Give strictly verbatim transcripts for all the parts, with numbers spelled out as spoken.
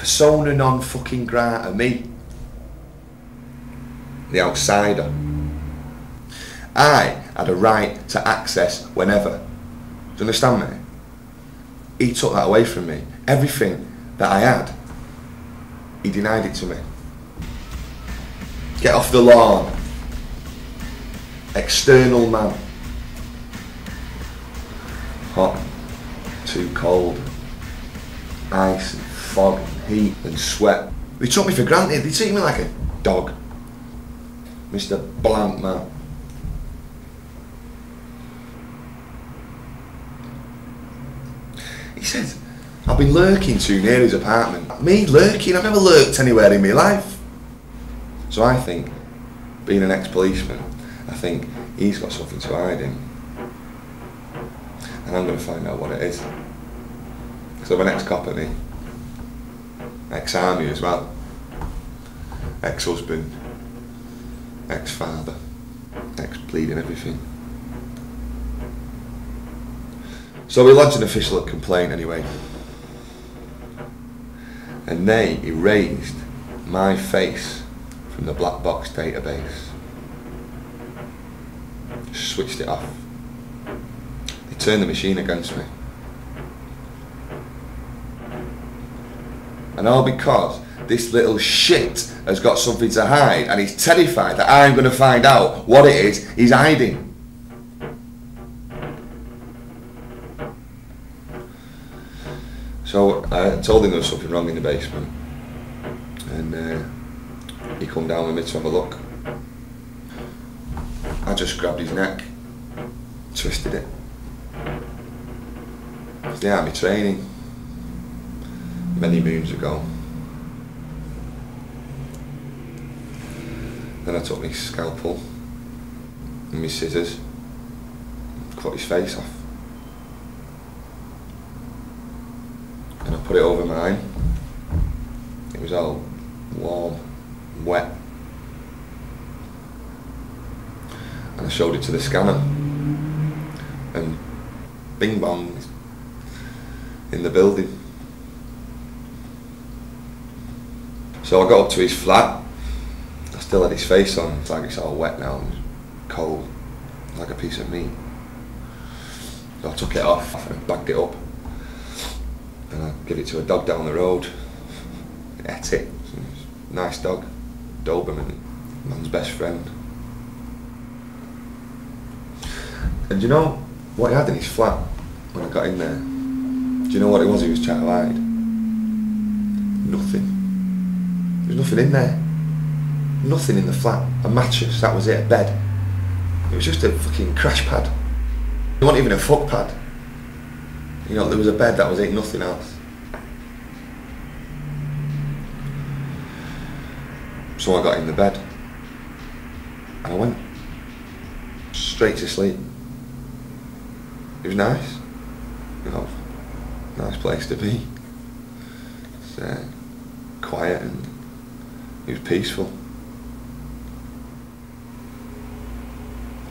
persona non fucking grata me, the outsider. I had a right to access whenever. Do you understand me? He took that away from me. Everything that I had, he denied it to me. Get off the lawn. External man. Hot, too cold. Ice and fog and heat and sweat. They took me for granted. They treated me like a dog. Mister Blunt Man. He said, I've been lurking too near his apartment. Me lurking? I've never lurked anywhere in my life. So I think, being an ex-policeman, I think he's got something to hide in. And I'm going to find out what it is. Because I'm an ex-cop, and he, ex-army as well, ex-husband, ex-father, ex-bleeding everything. So we lodged an official complaint anyway. And they erased my face from the black box database. Just switched it off. They turned the machine against me. And all because this little shit has got something to hide and he's terrified that I'm going to find out what it is he's hiding. So I told him there was something wrong in the basement, and uh, he come down with me to have a look. I just grabbed his neck, twisted it. It's the army training, many moons ago. Then I took my scalpel and my scissors, cut his face off. And I put it over mine. It was all warm, wet. And I showed it to the scanner. And bing bong, in the building. So I got up to his flat. I still had his face on. It's like it's all wet now and cold, like a piece of meat. So I took it off and bagged it up. And I give it to a dog down the road. Ate it. Nice dog. Doberman. Man's best friend. And do you know what he had in his flat when I got in there? Do you know what it was he was trying to hide? Nothing. There was nothing in there. Nothing in the flat. A mattress, that was it, a bed. It was just a fucking crash pad. It wasn't even a fuck pad. You know, there was a bed, that was it, nothing else. So I got in the bed. And I went straight to sleep. It was nice. You know, nice place to be. It's uh, quiet and it was peaceful.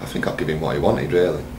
I think I gave him what he wanted, really.